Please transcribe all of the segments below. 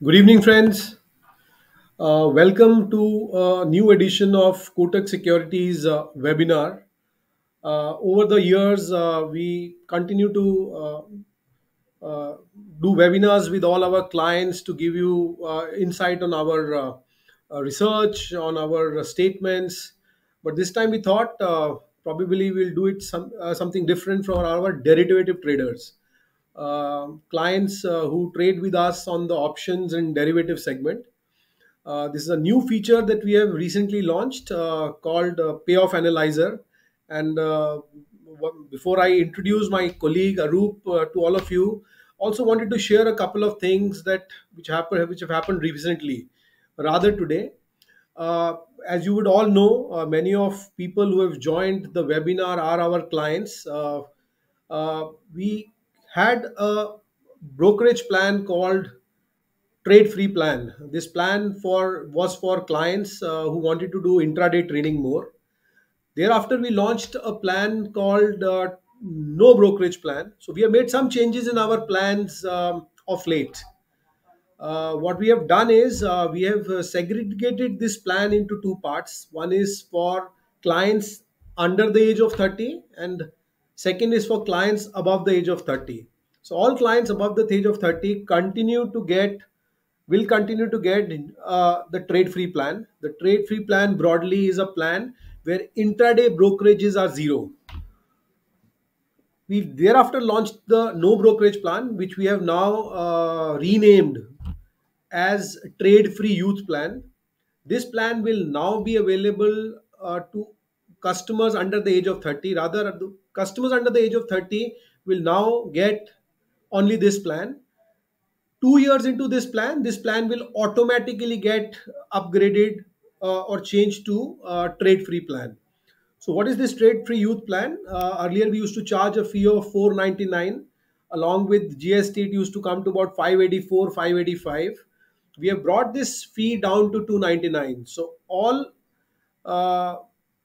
Good evening, friends. Welcome to a new edition of Kotak Securities webinar. Over the years, we continue to do webinars with all our clients to give you insight on our research, on our statements. But this time we thought probably we'll do it something different for our derivative traders. Clients who trade with us on the options and derivative segment. This is a new feature that we have recently launched called Payoff Analyzer. And before I introduce my colleague Arup to all of you, also wanted to share a couple of things which have happened recently, rather today. As you would all know, many of people who have joined the webinar are our clients. We had a brokerage plan called Trade Free Plan. This plan was for clients who wanted to do intraday trading more. Thereafter, we launched a plan called No Brokerage Plan. So we have made some changes in our plans of late. What we have done is we have segregated this plan into two parts. One is for clients under the age of 30 and second is for clients above the age of 30. So all clients above the age of 30 will continue to get the trade free plan. The trade free plan broadly is a plan where intraday brokerages are zero. We thereafter launched the no brokerage plan, which we have now renamed as Trade Free Youth Plan. This plan will now be available to customers under the age of 30. Rather, customers under the age of 30 will now get only this plan. 2 years into this plan will automatically get upgraded or changed to trade-free plan. So what is this trade-free youth plan? Earlier, we used to charge a fee of $499. Along with GST, it used to come to about $584, $585. We have brought this fee down to $299. So all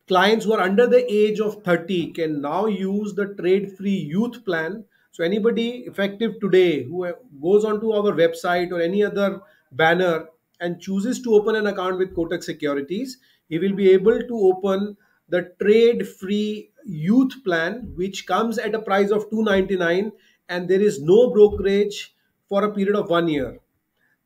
clients who are under the age of 30 can now use the trade-free youth plan. So anybody effective today who goes onto our website or any other banner and chooses to open an account with Kotak Securities, he will be able to open the trade-free youth plan, which comes at a price of $299, and there is no brokerage for a period of 1 year.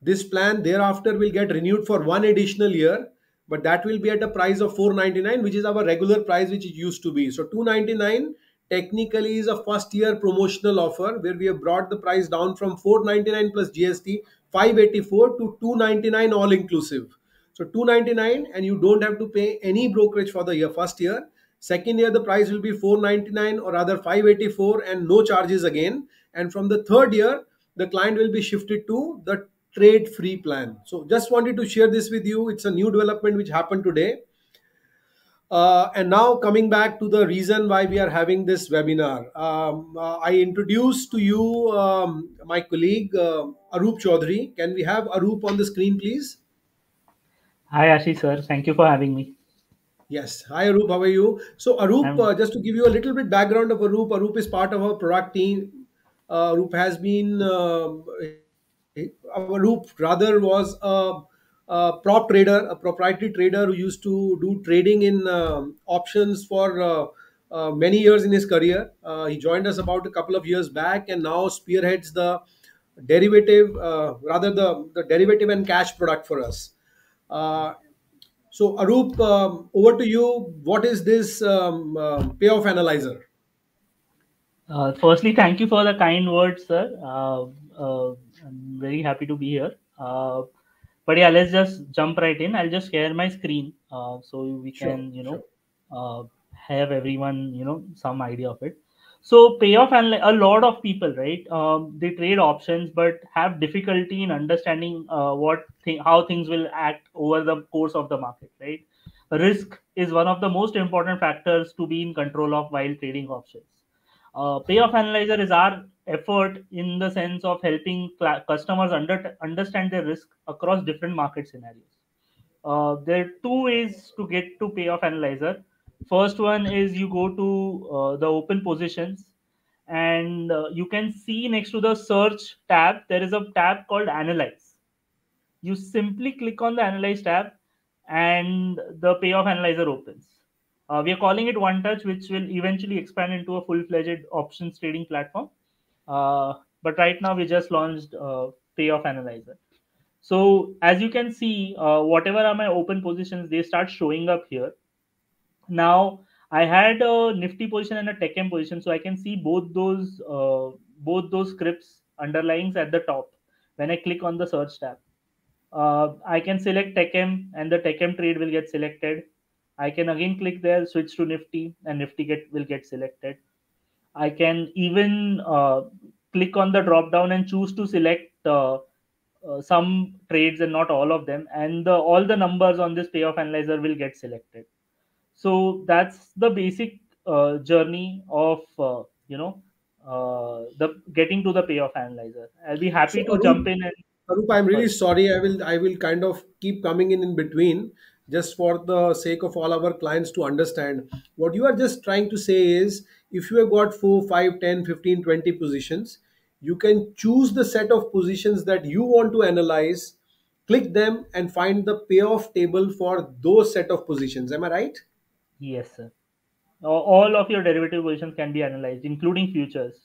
This plan thereafter will get renewed for one additional year, but that will be at a price of $499, which is our regular price, which it used to be. So $299 technically is a first year promotional offer where we have brought the price down from $499 plus GST, $584 to $299 all inclusive. So $299, and you don't have to pay any brokerage for the first year. Second year, the price will be $499 or rather $584 and no charges again. And from the third year, the client will be shifted to the trade free plan. So just wanted to share this with you. It's a new development which happened today. And now coming back to the reason why we are having this webinar. I introduced to you my colleague Arup Chaudhari. Can we have Arup on the screen, please? Hi, Ashish sir. Thank you for having me. Yes. Hi, Arup. How are you? So Arup, just to give you a little bit background of Arup. Arup is part of our product team. Arup has been... Arup rather was a prop trader, a proprietary trader who used to do trading in options for many years in his career. He joined us about a couple of years back and now spearheads the derivative, rather the derivative and cash product for us. So Arup, over to you. What is this payoff analyzer? Firstly, thank you for the kind words, sir. I'm very happy to be here. But yeah, let's just jump right in. I'll just share my screen so we can, have everyone, some idea of it. So payoff, and a lot of people, right? They trade options, but have difficulty in understanding how things will act over the course of the market, right? Risk is one of the most important factors to be in control of while trading options. Payoff analyzer is our effort in the sense of helping customers understand their risk across different market scenarios. There are 2 ways to get to payoff analyzer. First one is you go to the open positions and you can see next to the search tab, there is a tab called analyze. you simply click on the Analyze tab and the Payoff Analyzer opens. We are calling it OneTouch, which will eventually expand into a full-fledged options trading platform. But right now, we just launched Payoff Analyzer. So as you can see, whatever are my open positions, they start showing up here. Now, I had a Nifty position and a TechM position, so I can see both those scripts underlyings at the top when I click on the search tab. I can select TechM and the TechM trade will get selected. I can again click there, switch to Nifty, and Nifty will get selected. I can even click on the drop down and choose to select some trades and not all of them, and all the numbers on this Payoff Analyzer will get selected. So that's the basic journey of getting to the Payoff Analyzer. I'll be happy to jump in. And Arup, I'm really sorry. I will kind of keep coming in between. Just for the sake of all our clients to understand. What you are just trying to say is, if you have got 4, 5, 10, 15, 20 positions, you can choose the set of positions that you want to analyze, click them and find the payoff table for those set of positions. Am I right? Yes, sir. All of your derivative positions can be analyzed, including futures.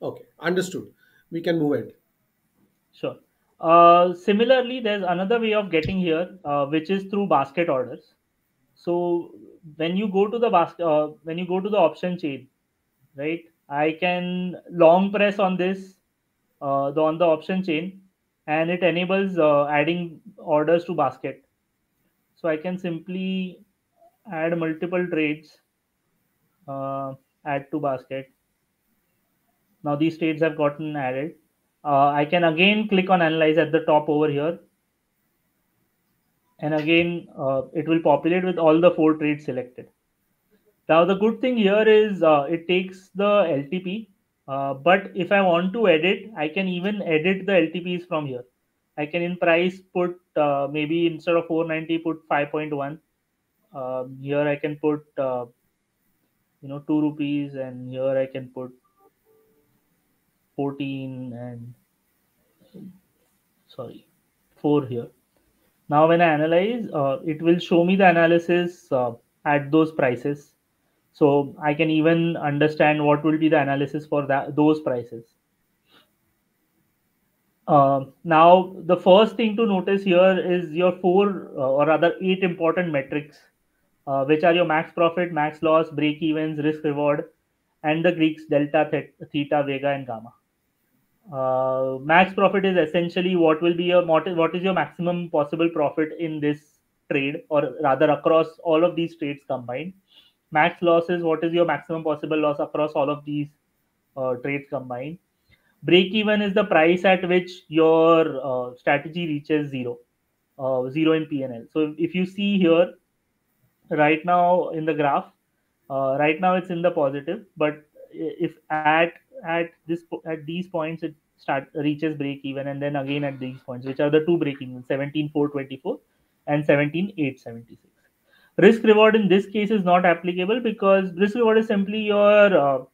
Okay, understood. We can move ahead. Sure. Similarly, there's another way of getting here, which is through basket orders. So when you go to the basket, when you go to the option chain, right, I can long press on this, on the option chain, and it enables adding orders to basket. So I can simply add multiple trades, add to basket. Now these trades have gotten added. I can again click on Analyze at the top over here. And again, it will populate with all the 4 trades selected. Now, the good thing here is it takes the LTP. But if I want to edit, I can even edit the LTPs from here. I can in price put maybe instead of 490, put 5.1. Here I can put, 2 rupees. And here I can put 14 and 4 here. Now when I analyze, it will show me the analysis at those prices. So I can even understand what will be the analysis for those prices. Now the first thing to notice here is your 8 important metrics, which are your max profit, max loss, break evens, risk reward, and the Greeks delta, theta, vega, and gamma. Max profit is essentially what will be your what is your maximum possible profit in this trade, or rather across all of these trades combined. Max loss is what is your maximum possible loss across all of these trades combined. Break even is the price at which your strategy reaches zero in P&L. So if you see here right now in the graph, right now it's in the positive, but if at these points it reaches break even, and then again at these points, which are the 2 break even, 17,424 and 17,876. Risk reward in this case is not applicable because risk reward is simply your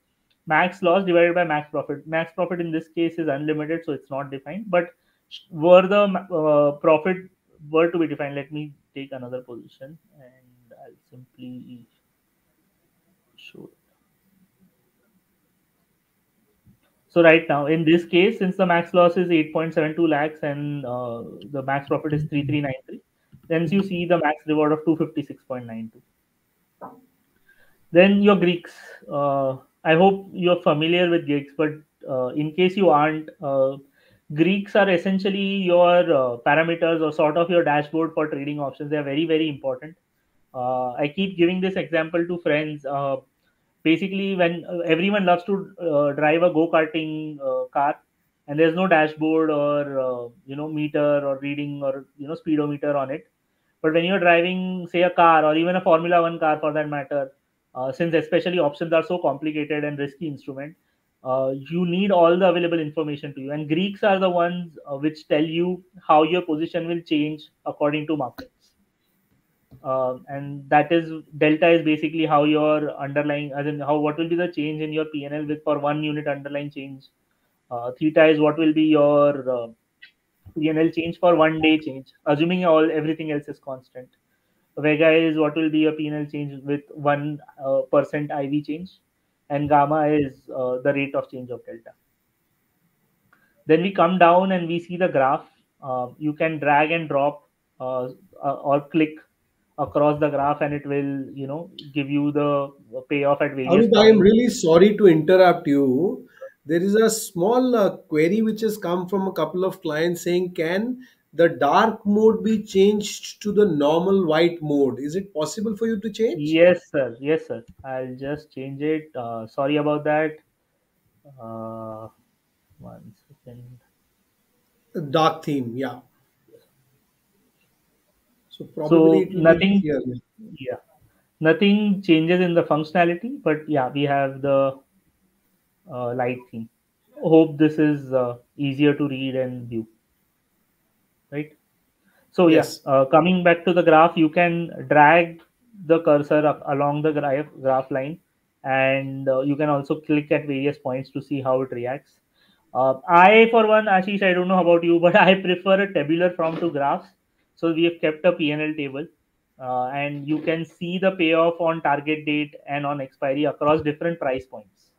max loss divided by max profit. Max profit in this case is unlimited, so it's not defined. But were the profit were to be defined, let me take another position and I'll simply show. So right now, in this case, since the max loss is 8.72 lakhs and the max profit is 3,393, then you see the max reward of 256.92. Then your Greeks. I hope you're familiar with Greeks, but in case you aren't, Greeks are essentially your parameters or sort of your dashboard for trading options. They are very, very important. I keep giving this example to friends. Basically, when everyone loves to drive a go-karting car, and there's no dashboard or meter or reading or speedometer on it, but when you're driving, say, a car or even a Formula 1 car for that matter, since especially options are so complicated and risky instrument, you need all the available information to you. And Greeks are the ones which tell you how your position will change according to market. And that is delta is basically how your underlying, as in how what will be the change in your P&L with for 1 unit underlying change. Theta is what will be your P&L change for 1 day change, assuming everything else is constant. Vega is what will be a P&L change with 1% IV change, and gamma is the rate of change of delta. Then we come down and we see the graph. You can drag and drop or click across the graph, and it will, you know, give you the payoff at various times. I am really sorry to interrupt you. There is a small query which has come from a couple of clients saying, can the dark mode be changed to the normal white mode? Is it possible for you to change? Yes, sir. Yes, sir. I'll just change it. Sorry about that. 1 second. Dark theme. Yeah. So probably nothing. Yeah. Nothing changes in the functionality, but yeah, we have the light theme. Hope this is easier to read and view. Right. So yes, coming back to the graph, you can drag the cursor up along the graph line, and you can also click at various points to see how it reacts. I, for one, Ashish, I don't know about you, but I prefer a tabular form to graphs. So we have kept a P&L table, and you can see the payoff on target date and on expiry across different price points.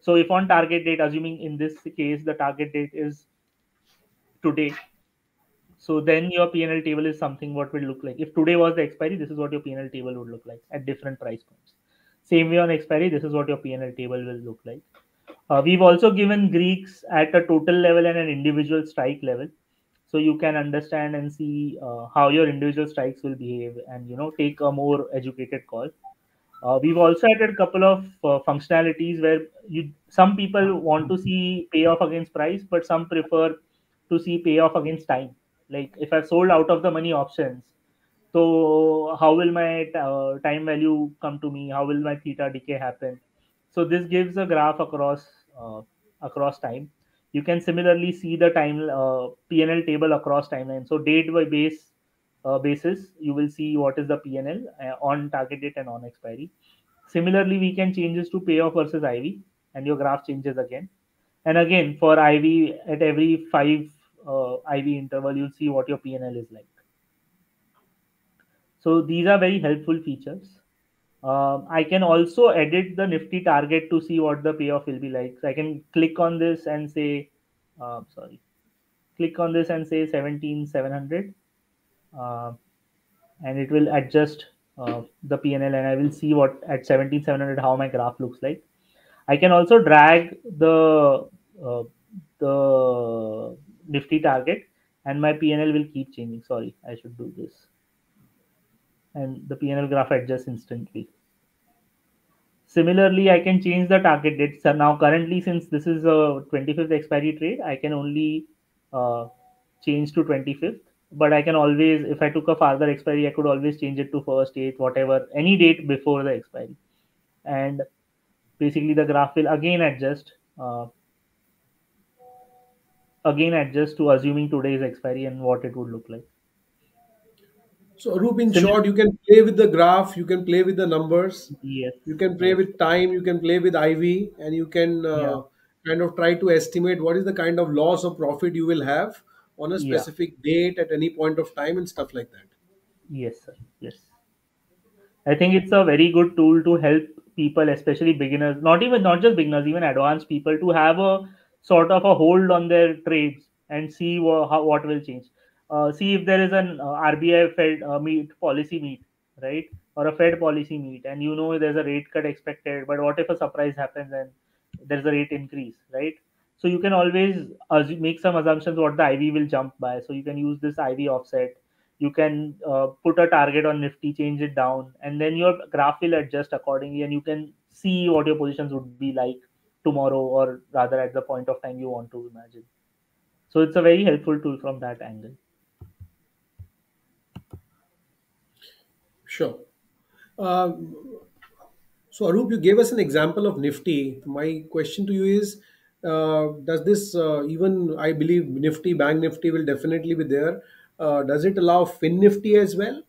So if on target date, assuming in this case, the target date is today. So then your P&L table is something what will look like. If today was the expiry, this is what your P&L table would look like at different price points. Same way on expiry, this is what your P&L table will look like. We've also given Greeks at a total level and an individual strike level. So you can understand and see how your individual strikes will behave and, you know, take a more educated call. We've also added a couple of functionalities where some people want to see payoff against price, but some prefer to see payoff against time. Like if I've sold out of the money options, so how will my time value come to me? How will my theta decay happen? So this gives a graph across time. You can similarly see the time P&L table across timeline. So date by basis, you will see what is the P&L on target date and on expiry. Similarly, we can change this to payoff versus IV, and your graph changes again. And again, for IV, at every 5 IV interval, you'll see what your P&L is like. So these are very helpful features. I can also edit the Nifty target to see what the payoff will be like. So I can click on this and say, click on this and say 17,700, and it will adjust the P&L, and I will see what at 17,700 how my graph looks like. I can also drag the Nifty target, and my P&L will keep changing. Sorry, I should do this. And the P&L graph adjusts instantly. Similarly, I can change the target date. So now currently, since this is a 25th expiry trade, I can only change to 25th. But I can always, if I took a farther expiry, I could always change it to 1st, 8th, whatever, any date before the expiry. And basically, the graph will again adjust. Again adjust to assuming today's expiry and what it would look like. So Arup, in short, you can play with the graph, you can play with the numbers, yes, you can play with time, you can play with IV, and you can kind of try to estimate what is the kind of loss or profit you will have on a specific date at any point of time and stuff like that. Yes, sir. Yes. I think it's a very good tool to help people, especially beginners, not just beginners, even advanced people, to have a sort of a hold on their trades and see what will change. See if there is an RBI Fed policy meet, right? Or a Fed policy meet, and you know there's a rate cut expected, but what if a surprise happens and there's a rate increase, right? So you can always make some assumptions what the IV will jump by. So you can use this IV offset. You can put a target on Nifty, change it down, and then your graph will adjust accordingly, and you can see what your positions would be like tomorrow, or rather at the point of time you want to imagine. So it's a very helpful tool from that angle. Sure. So Arup, you gave us an example of Nifty. My question to you is, does this even, I believe Nifty, Bank Nifty will definitely be there. Does it allow Fin Nifty as well?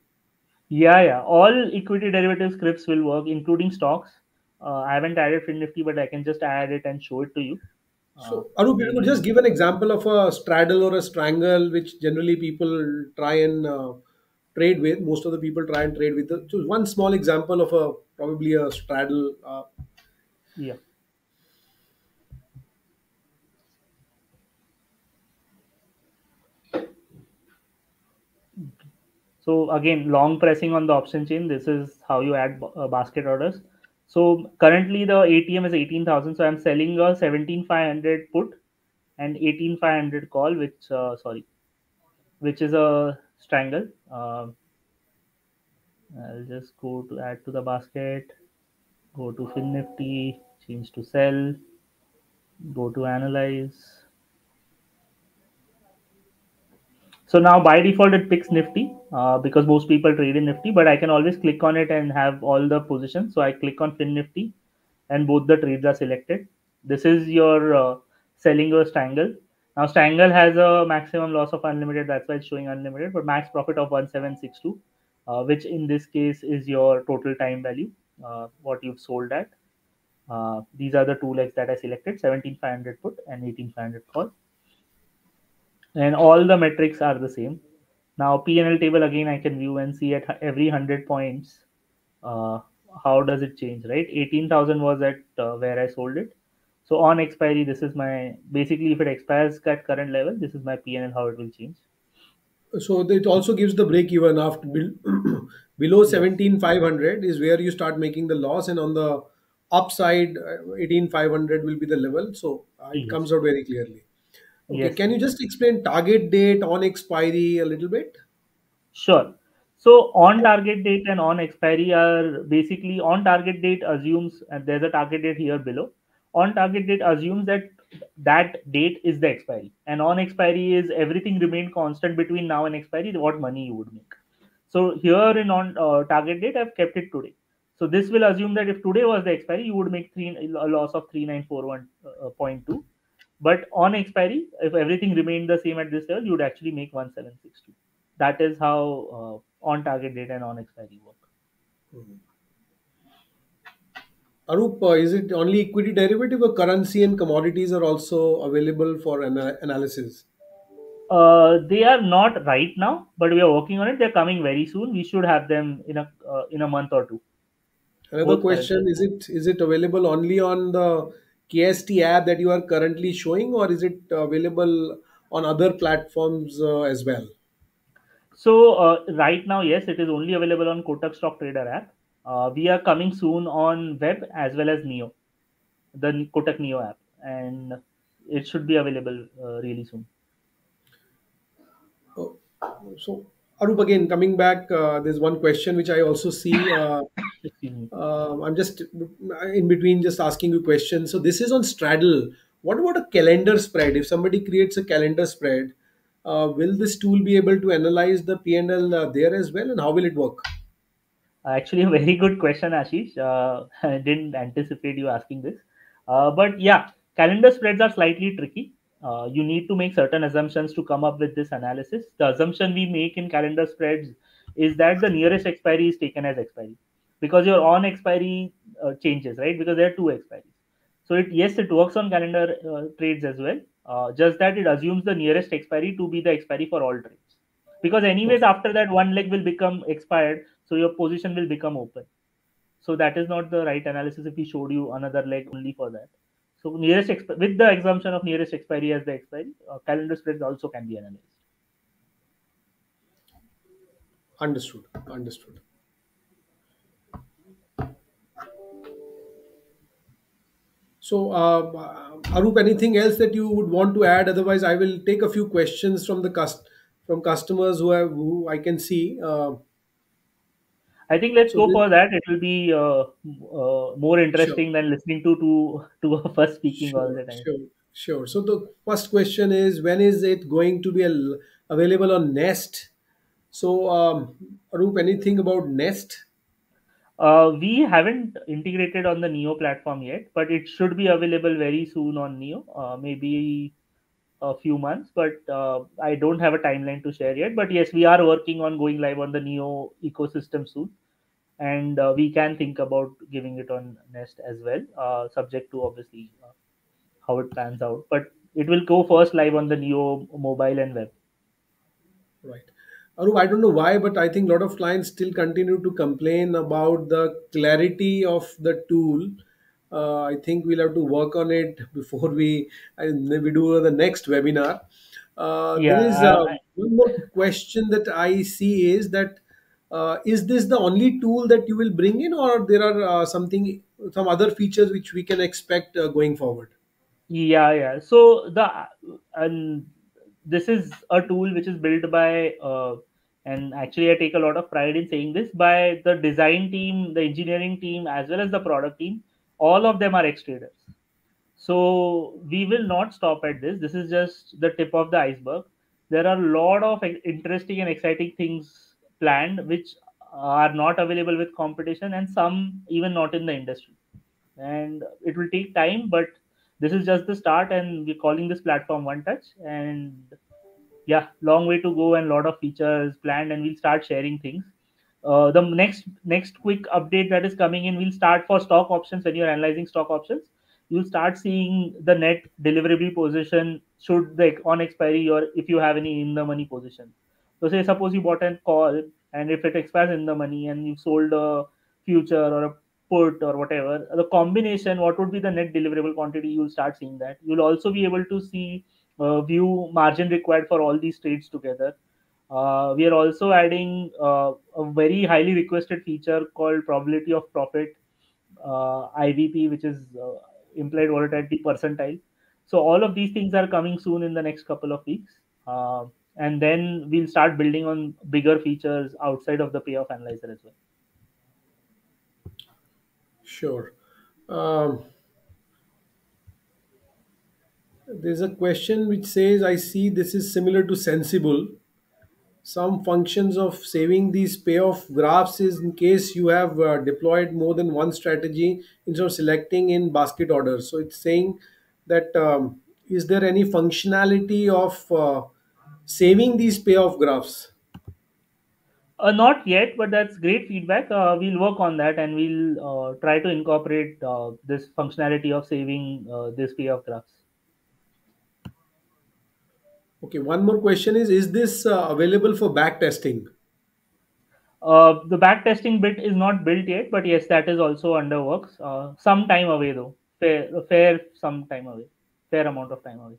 Yeah, yeah. All equity derivative scripts will work, including stocks. I haven't added Fin Nifty, but I can just add it and show it to you. So, Arup, you could just give an example of a straddle or a strangle, which generally people try and trade with. Most of the people try and trade with. Choose one small example of a probably a straddle. Yeah. So again, long pressing on the option chain. This is how you add basket orders. So currently the ATM is 18,000. So I'm selling a 17,500 put and 18,500 call, which is a strangle. I'll just go to add to the basket, go to Fin Nifty, change to sell, go to analyze. So now by default, it picks Nifty because most people trade in Nifty, but I can always click on it and have all the positions. So I click on Fin Nifty and both the trades are selected. This is your selling or strangle. Now strangle has a maximum loss of unlimited. That's why it's showing unlimited, but max profit of 1762, which in this case is your total time value, what you've sold at. These are the two legs that I selected, 17,500 put and 18,500 call. And all the metrics are the same. Now P&L table again, I can view and see at every 100 points, how does it change, right? 18,000 was at where I sold it. So on expiry, this is my, basically if it expires at current level, this is my P&L, how it will change. So it also gives the break even after below 17,500 is where you start making the loss, and on the upside 18,500 will be the level. So it comes out very clearly. Okay. Yes. Can you just explain target date, on expiry a little bit? Sure. So on target date and on expiry are basically, on target date assumes, and there's a target date here below. On target date assumes that that date is the expiry, and on expiry is everything remained constant between now and expiry, what money you would make. So here in on target date, I've kept it today. So this will assume that if today was the expiry, you would make a loss of 3941.2. But on expiry, if everything remained the same at this level, you would actually make 1762. That is how on target date and on expiry work. Arup, is it only equity derivative or currency and commodities are also available for analysis? They are not right now, but we are working on it. They're coming very soon. We should have them in a month or two. Another question, is it available only on the KST app that you are currently showing, or is it available on other platforms as well? So right now, yes, it is only available on Kotak Stock Trader app. We are coming soon on web as well as Neo, the Kotak Neo app, and it should be available really soon. Oh, so Arup, again, coming back, there's one question which I also see. I'm just in between just asking you questions. So this is on straddle. What about a calendar spread? If somebody creates a calendar spread, will this tool be able to analyze the P&L there as well? And how will it work? Actually, a very good question, Ashish. I didn't anticipate you asking this. But yeah, calendar spreads are slightly tricky. You need to make certain assumptions to come up with this analysis. The assumption we make in calendar spreads is that the nearest expiry is taken as expiry, because your on expiry changes, right? Because there are two expiries. So yes, it works on calendar trades as well. Just that it assumes the nearest expiry to be the expiry for all trades, because anyways, after that one leg will become expired. So your position will become open. So that is not the right analysis if we showed you another leg only for that. So nearest with the assumption of nearest expiry as the expiry, calendar spreads also can be analyzed. Understood. Understood. So Arup, anything else that you would want to add? Otherwise, I will take a few questions from the customers who I can see. I think let's go for that. It will be more interesting than listening to a first speaking all the time. Sure, sure. So the first question is, when is it going to be available on Nest? So Arup, anything about Nest? We haven't integrated on the Neo platform yet, but it should be available very soon on Neo, maybe a few months, but I don't have a timeline to share yet. But yes, we are working on going live on the Neo ecosystem soon, and we can think about giving it on Nest as well, subject to obviously how it plans out, but it will go first live on the Neo mobile and web. Right. Arup, I don't know why, but I think a lot of clients still continue to complain about the clarity of the tool. I think we'll have to work on it before we do the next webinar. There is one more question that I see is that is this the only tool that you will bring in, or there are some other features which we can expect going forward? Yeah. So this is a tool which is built by, and actually I take a lot of pride in saying this, by the design team, the engineering team, as well as the product team. All of them are ex-traders. So we will not stop at this. This is just the tip of the iceberg. There are a lot of interesting and exciting things planned which are not available with competition, and some even not in the industry. And it will take time, but this is just the start, and we're calling this platform OneTouch. And yeah, long way to go and a lot of features planned, and we'll start sharing things. The next quick update that is coming in, we'll start for stock options. When you're analyzing stock options, you'll start seeing the net deliverable position should the on expiry, or if you have any in the money position. So say suppose you bought a call, and if it expires in the money and you sold a future or a put or whatever, the combination, what would be the net deliverable quantity, you'll start seeing that. You'll also be able to see view margin required for all these trades together. We are also adding a very highly requested feature called probability of profit, IVP, which is implied volatility percentile. So all of these things are coming soon in the next couple of weeks. And then we'll start building on bigger features outside of the Payoff Analyzer as well. Sure. There's a question which says, I see this is similar to Sensibull. Some functions of saving these payoff graphs is in case you have deployed more than one strategy instead of selecting in basket order. So it's saying that is there any functionality of saving these payoff graphs? Not yet, but that's great feedback. We'll work on that, and we'll try to incorporate this functionality of saving this payoff graphs. Okay, one more question is this available for back testing? The back testing bit is not built yet, but yes, that is also under works. Some time away though, fair amount of time away.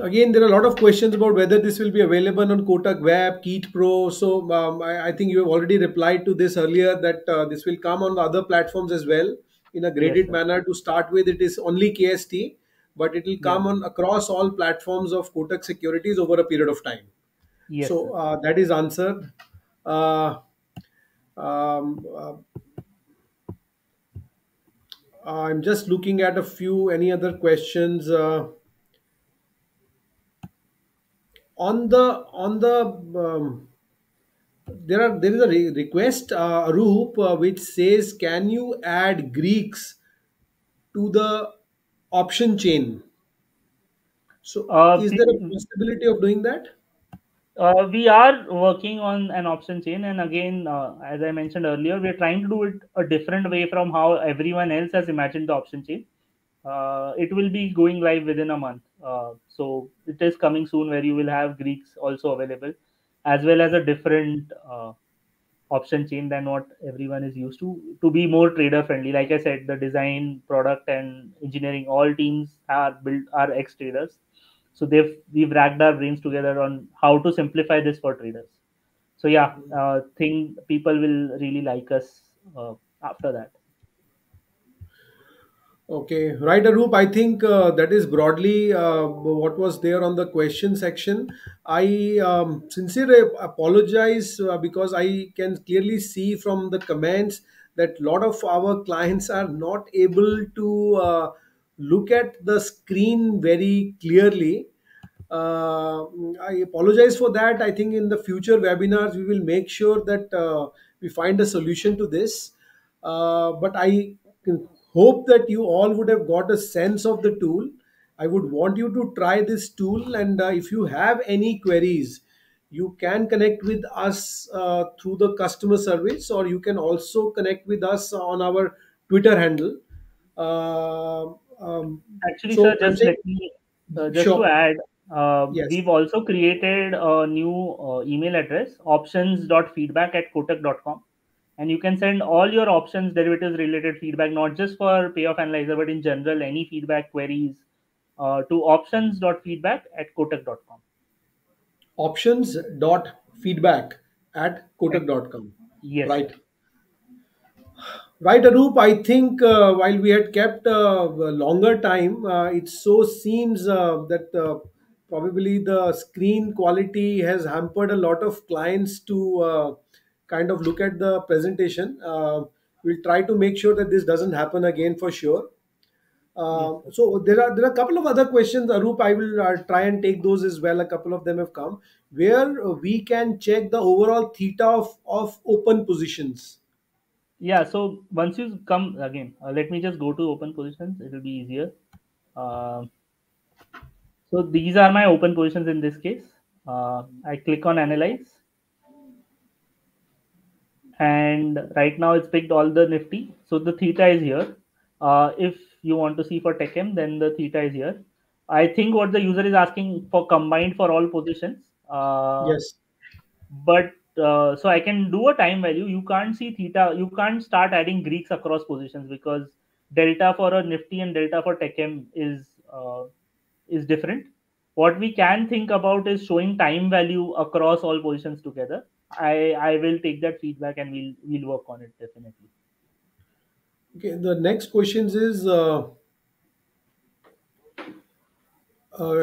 Again, there are a lot of questions about whether this will be available on Kotak Web, Keat Pro. So I think you have already replied to this earlier that this will come on other platforms as well in a graded manner. To start with, it is only KST. But it will come on across all platforms of Kotak Securities over a period of time. Yes, so that is answered. I'm just looking at any other questions there is a request, Arup, which says, can you add Greeks to the option chain? So is there a possibility of doing that? We are working on an option chain, and again, as I mentioned earlier, we are trying to do it a different way from how everyone else has imagined the option chain. It will be going live within a month, so it is coming soon, where you will have Greeks also available, as well as a different option chain than what everyone is used to be more trader friendly. Like I said, the design, product, and engineering, all teams are ex-traders. So we've racked our brains together on how to simplify this for traders. So yeah, think people will really like us after that. Okay, right, Arup. I think that is broadly what was there on the question section. I sincerely apologize because I can clearly see from the comments that a lot of our clients are not able to look at the screen very clearly. I apologize for that. I think in the future webinars, we will make sure that we find a solution to this. But I can hope that you all would have got a sense of the tool. I would want you to try this tool, and if you have any queries, you can connect with us through the customer service, or you can also connect with us on our Twitter handle. Actually, so sir, just let me just sure. to add, yes. We've also created a new email address, options.feedback@kotak.com. And you can send all your options, derivatives related feedback, not just for Payoff Analyzer, but in general, any feedback queries to options.feedback@kotak.com. Options.feedback@kotak.com. Yes. Right. Right, Arup, I think while we had kept a longer time, it so seems that probably the screen quality has hampered a lot of clients to kind of look at the presentation. We'll try to make sure that this doesn't happen again for sure. So there are a couple of other questions, Arup. I will try and take those as well. A couple of them have come where we can check the overall theta of open positions. Yeah, so once you come again, let me just go to open positions. It will be easier. So these are my open positions in this case. I click on analyze. And right now it's picked all the Nifty. So the theta is here. If you want to see for TechM, then the theta is here. I think what the user is asking for combined for all positions. Yes. But so I can do a time value. You can't see theta. You can't start adding Greeks across positions because delta for a Nifty and delta for TechM is different. What we can think about is showing time value across all positions together. I will take that feedback and we'll work on it definitely. Okay. The next questions is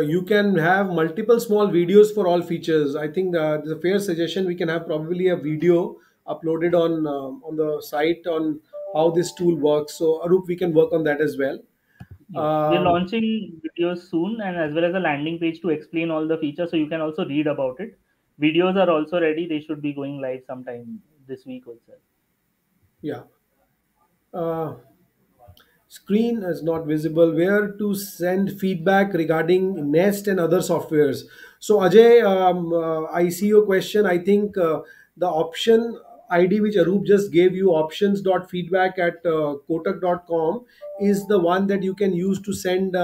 you can have multiple small videos for all features. I think there's a fair suggestion. We can have probably a video uploaded on the site on how this tool works. So Arup, we can work on that as well. Yes. We're launching videos soon and as well as a landing page to explain all the features. So you can also read about it. Videos are also ready. They should be going live sometime this week also. Yeah. Screen is not visible. Where to send feedback regarding Nest and other softwares? So Ajay, I see your question. I think the option ID which Arup just gave you, options.feedback@kotak.com, is the one that you can use to send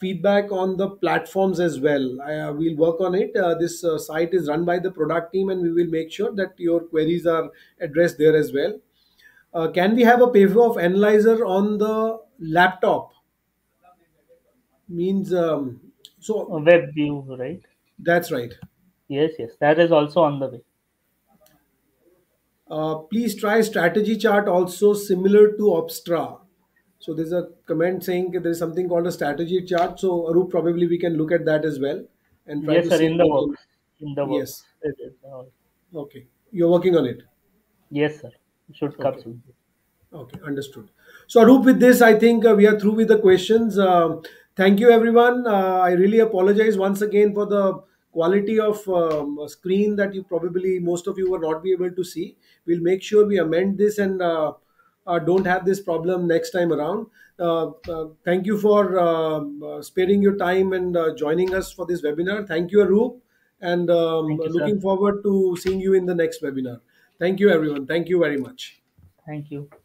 feedback on the platforms as well. We'll work on it. This site is run by the product team and we will make sure that your queries are addressed there as well. Can we have a Payoff Analyzer on the laptop? Means so a web view, right? That's right. Yes, yes, that is also on the way. Please try strategy chart also similar to Opstra. So there's a comment saying there is something called a strategy chart. So Arup, probably we can look at that as well and try to see in the work. In the work. Yes. It is. Okay, you're working on it. Yes, sir. Should come soon. Okay, understood. So Arup, with this, I think we are through with the questions. Thank you, everyone. I really apologize once again for the quality of screen that you probably, most of you will not be able to see. We'll make sure we amend this and don't have this problem next time around. Thank you for sparing your time and joining us for this webinar. Thank you, Arup. And thank you, looking forward to seeing you in the next webinar. Thank you, everyone. Thank you very much. Thank you.